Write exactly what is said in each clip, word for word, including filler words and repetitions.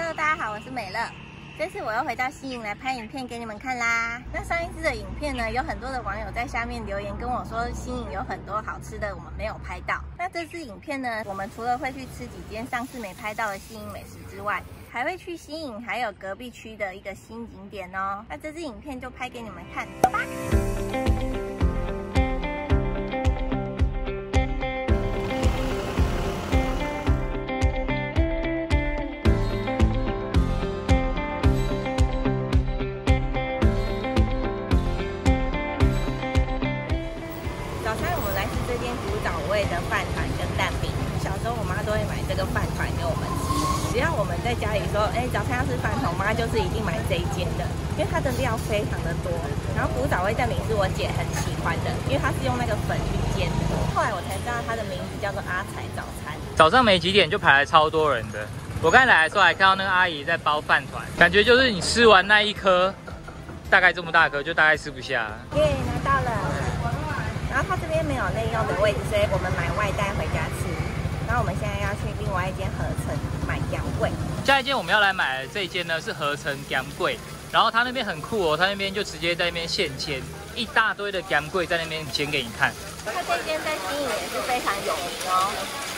Hello， 大家好，我是美乐。这次我又回到西营来拍影片给你们看啦。那上一次的影片呢，有很多的网友在下面留言跟我说，西营有很多好吃的我们没有拍到。那这次影片呢，我们除了会去吃几间上次没拍到的西营美食之外，还会去西营还有隔壁区的一个新景点哦。那这支影片就拍给你们看，走吧。 的饭团跟蛋饼，小时候我妈都会买这个饭团给我们吃。只要我们在家里说，哎、欸，早餐要吃饭团，我妈就是一定买这一间的，因为它的料非常的多。然后古早味蛋饼是我姐很喜欢的，因为它是用那个粉去煎的。后来我才知道它的名字叫做阿财早餐。早上没几点就排了超多人的，我刚才来的时候还看到那个阿姨在包饭团，感觉就是你吃完那一颗，大概这么大颗就大概吃不下。耶，拿到了。 然后它这边没有内用的位置，所以我们买外带回家吃。然后我们现在要去另外一间合成买姜粿。下一间我们要来买的这一间呢是合成姜粿，然后它那边很酷哦，它那边就直接在那边现切一大堆的姜粿在那边煎给你看。它这间在西营也是非常有名哦，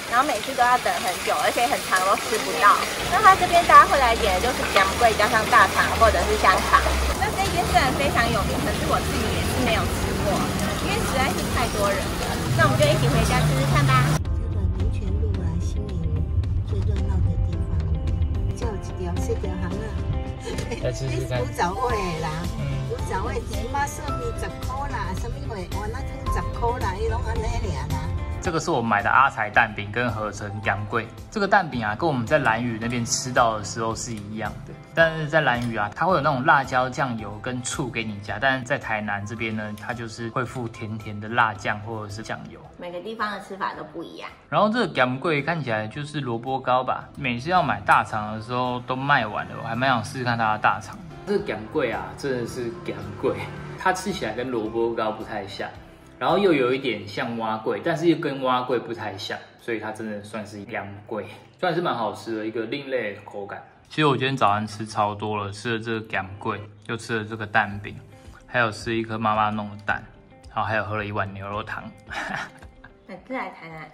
然后每次都要等很久，而且很长都吃不到。那它这边大家会来点的就是姜粿加上大肠或者是香肠。那这间虽然非常有名，可是我自己也是没有吃过。 因为实在是太多人了，那我们就一起回家试试看吧。这个民权路啊，西营最热闹的地方，就一条这条巷啊。来吃吃看。古早味啦，古早味芝麻蒜米十块啦，什么味我那种十块啦，伊拢安尼尔啦。这个是我买的阿财蛋饼跟合成姜粿。这个蛋饼啊，跟我们在兰屿那边吃到的时候是一样的。 但是在兰屿啊，它会有那种辣椒酱油跟醋给你加，但是在台南这边呢，它就是会附甜甜的辣酱或者是酱油。每个地方的吃法都不一样。然后这个姜粿看起来就是萝卜糕吧，每次要买大肠的时候都卖完了，我还蛮想试试看它的大肠。这个姜粿啊，真的是姜粿，它吃起来跟萝卜糕不太像，然后又有一点像蛙粿，但是又跟蛙粿不太像，所以它真的算是姜粿，算是蛮好吃的一个另类的口感。 其实我今天早上吃超多了，吃了这个姜粿，又吃了这个蛋饼，还有吃一颗妈妈弄的蛋，然后还有喝了一碗牛肉汤。每次来台南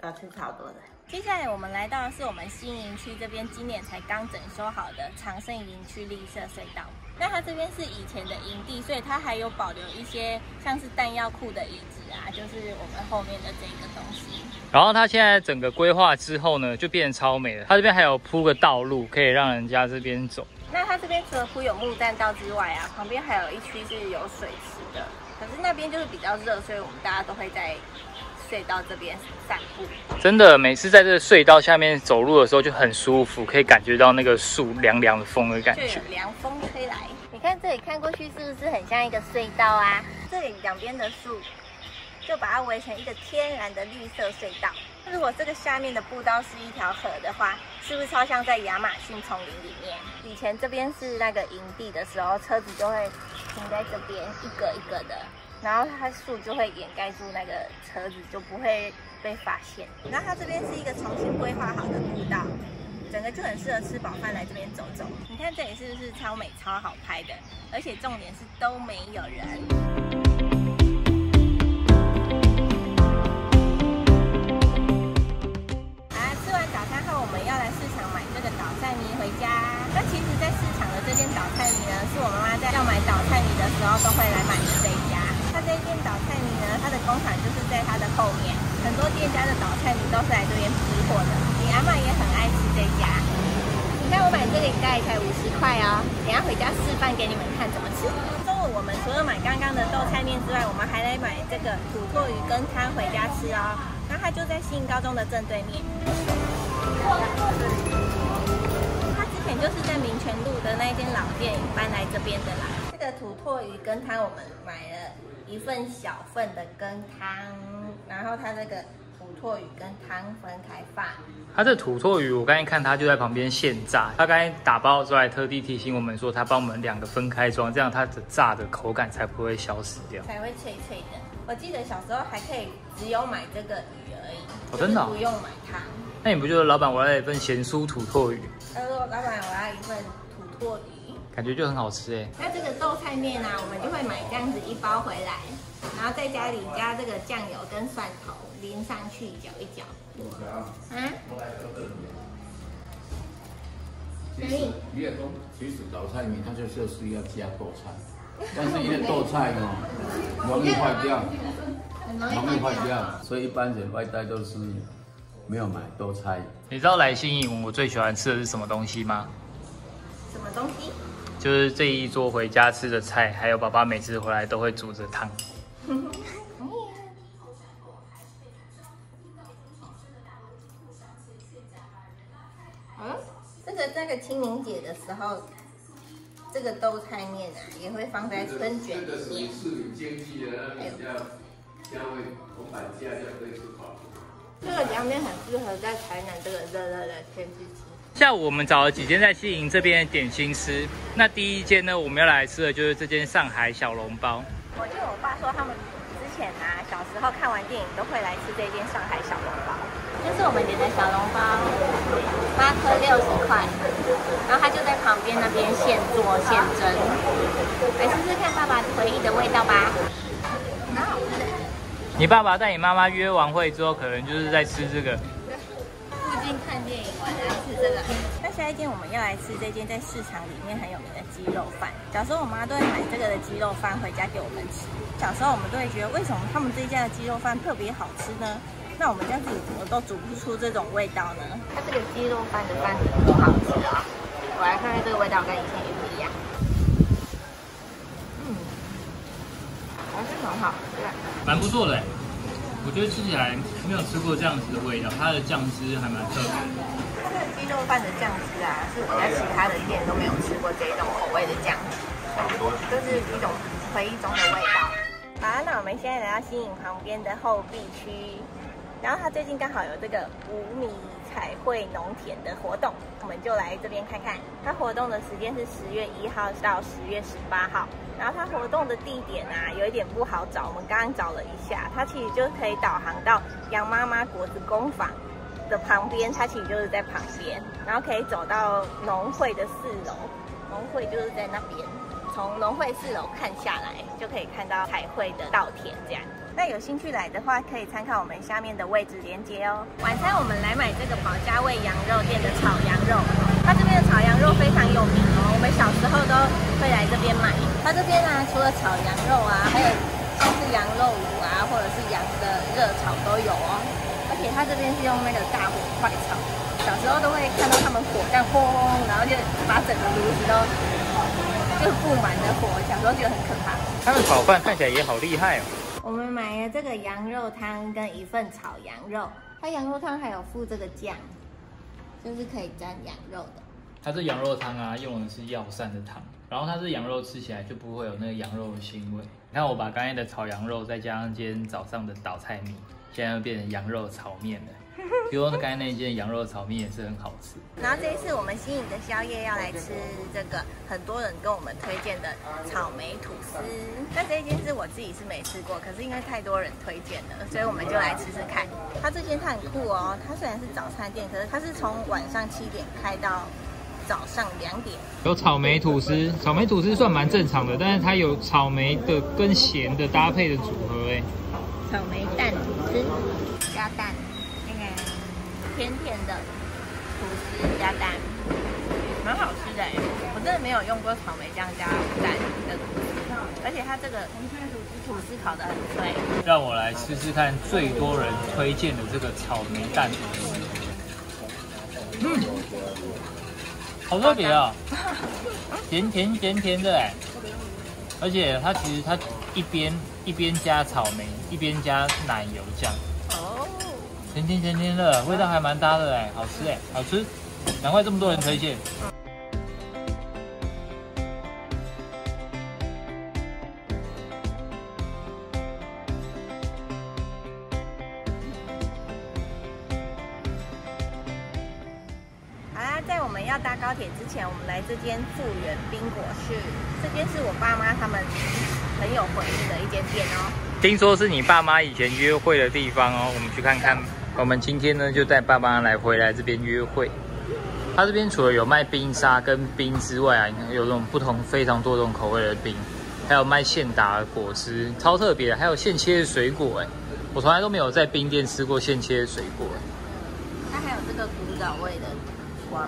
都吃超多的。接下来我们来到的是我们新营区这边今年才刚整修好的长盛营区绿色隧道。那它这边是以前的营地，所以它还有保留一些像是弹药库的遗址啊，就是我们后面的这个东西。 然后它现在整个规划之后呢，就变得超美了。它这边还有铺个道路，可以让人家这边走。那它这边除了铺有木栈道之外啊，旁边还有一区是有水池的。可是那边就是比较热，所以我们大家都会在隧道这边散步。真的，每次在这个隧道下面走路的时候就很舒服，可以感觉到那个树凉凉的风的感觉，就有凉风吹来。你看这里看过去是不是很像一个隧道啊？这里两边的树。 就把它围成一个天然的绿色隧道。如果这个下面的步道是一条河的话，是不是超像在亚马逊丛林里面？以前这边是那个营地的时候，车子就会停在这边一个一个的，然后它树就会掩盖住那个车子，就不会被发现。然后它这边是一个重新规划好的步道，整个就很适合吃饱饭来这边走走。你看这里是不是超美超好拍的？而且重点是都没有人。 都会来买的这一家，它这一间早菜米呢，它的工厂就是在它的后面，很多店家的早菜米都是来这边批货的。你阿嬤也很爱吃这家，你看我买这个饮料也才五十块哦，等下回家示范给你们看怎么吃。中午我们除了买刚刚的豆菜面之外，我们还来买这个土豆鱼羹汤回家吃哦。那它就在西营高中的正对面。它之前就是在民权路的那间老店搬来这边的啦。 这个土拓鱼羹汤，我们买了一份小份的羹汤，然后它这个土拓鱼跟汤分开放。它这土拓鱼，我刚才看它就在旁边现炸，它刚才打包之后还特地提醒我们说，它帮我们两个分开装，这样它的炸的口感才不会消失掉，才会脆脆的。我记得小时候还可以只有买这个鱼而已，哦，真的不用买汤。那你不觉得老板我来一份咸酥土拓鱼？他说老板，我要一份土托鱼，感觉就很好吃哎。那这个豆菜面啊，我们就会买这样子一包回来，然后在家里加这个酱油跟蒜头淋上去搅一搅。啊？其实越冬，其实老菜面它就就是要加豆菜，但是因为豆菜哦容易坏掉，容易坏掉，所以一般人外带都是。 没有买豆菜。你知道来信义我最喜欢吃的是什么东西吗？什么东西？就是这一桌回家吃的菜，还有爸爸每次回来都会煮着汤。嗯，这个那个清明节的时候，这个豆菜面啊也会放在春卷里面。这个是你经济的，那比较价位铜板价就可以吃饱。 这个凉面很适合在台南这个热热的天气吃。下午我们找了几间在西营这边的点心吃。那第一间呢，我们要来吃的就是这间上海小笼包。我听我爸说，他们之前啊，小时候看完电影都会来吃这间上海小笼包。就是我们点的小笼包，八颗六十块，然后它就在旁边那边现做现蒸。来试试看爸爸回忆的味道吧。蛮好吃的。 你爸爸带你妈妈约完会之后，可能就是在吃这个。附近看电影完来吃这个。那下一间我们要来吃这间在市场里面很有名的鸡肉饭。小时候我妈都会买这个的鸡肉饭回家给我们吃。小时候我们都会觉得，为什么他们这家的鸡肉饭特别好吃呢？那我们家自己怎么都煮不出这种味道呢？它这个鸡肉饭的饭不好吃啊、哦！我来看看这个味道跟以前一不一样。嗯，还是很好吃的。 蛮不错的，我觉得吃起来没有吃过这样子的味道，它的酱汁还蛮特别的。它的鸡肉饭的酱汁啊，是我在其他的店都没有吃过这种口味的酱汁，就是一种回忆中的味道。好，那我们现在来到新营旁边的后壁区，然后它最近刚好有这个五米彩绘农田的活动，我们就来这边看看。它活动的时间是十月一号到十月十八号。 然后它活动的地点啊，有一点不好找。我们刚刚找了一下，它其实就可以导航到杨妈妈果子工坊的旁边，它其实就是在旁边。然后可以走到农会的四楼，农会就是在那边。从农会四楼看下来，就可以看到彩绘的稻田这样。那有兴趣来的话，可以参考我们下面的位置连结哦。晚餐我们来买这个保家卫羊肉店的炒羊肉，它这边的炒羊肉非常有名哦，我们小时候都。 会来这边买，它这边啊，除了炒羊肉啊，还有像是羊肉炉啊，或者是羊的热炒都有哦。而且它这边是用那个大火快炒，小时候都会看到他们火这样轰，然后就把整个炉子都就布满了火，小时候觉得很可怕。他们炒饭看起来也好厉害哦。我们买了这个羊肉汤跟一份炒羊肉，它羊肉汤还有附这个酱，就是可以沾羊肉的。它这羊肉汤啊，用的是药膳的汤。 然后它是羊肉，吃起来就不会有那个羊肉的腥味。你看，我把刚才的炒羊肉，再加上今天早上的倒菜米，现在又变成羊肉炒面了。比如刚才那间羊肉炒面也是很好吃。然后这一次我们新颖的宵夜要来吃这个，很多人跟我们推荐的草莓吐司。那这一间是我自己是没吃过，可是因为太多人推荐了，所以我们就来吃吃看。它这间它很酷哦，它虽然是早餐店，可是它是从晚上七点开到。 早上两点有草莓吐司，草莓吐司算蛮正常的，但是它有草莓的跟咸的搭配的组合哎。草莓蛋吐司加蛋，那个甜甜的吐司加蛋，蛮好吃的哎！我真的没有用过草莓酱加蛋的吐司，而且它这个吐司烤得很脆。让我来试试看最多人推荐的这个草莓蛋吐司。嗯。 好特别哦，甜甜甜甜的哎，而且它其实它一边一边加草莓，一边加奶油酱，哦，甜甜甜甜的味道还蛮搭的哎，好吃哎，好吃，难怪这么多人推荐。要搭高铁之前，我们来这间富源冰果室。这间是我爸妈他们很有回忆的一间店哦。听说是你爸妈以前约会的地方哦，我们去看看。我们今天呢就带爸妈来回来这边约会。它这边除了有卖冰沙跟冰之外啊，有这种不同非常多种口味的冰，还有卖现打的果汁，超特别的，还有现切的水果哎、欸，我从来都没有在冰店吃过现切的水果、欸。它还有这个古早味的瓜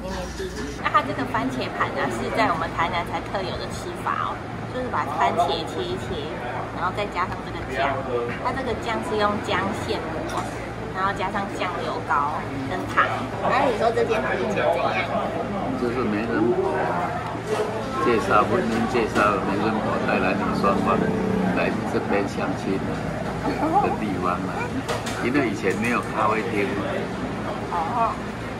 绵绵冰，那它这个番茄盘呢、啊、是在我们台南才特有的吃法哦，就是把番茄切一切，然后再加上这个酱，它这个酱是用姜现磨。 然后加上酱油膏跟糖。哎、啊，你说这间是以前怎样？就是没人介绍，不能介绍，没人我带来你们双方来这边相亲的地方了、啊，因为以前没有咖啡厅嘛。哦，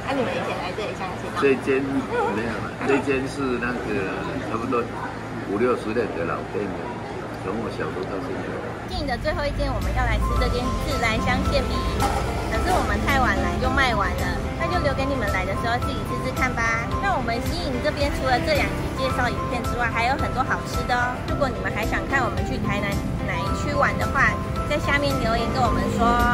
那、啊、你们以前来这里相亲、啊？这间没有，这间是那个差不多五六十年的老店了，从我小时候到现在。 进的最后一间，我们要来吃这间自来香馅饼，可是我们太晚来就卖完了，那就留给你们来的时候自己吃吃看吧。那我们西影这边除了这两集介绍影片之外，还有很多好吃的哦。如果你们还想看我们去台南哪一区玩的话，在下面留言跟我们说。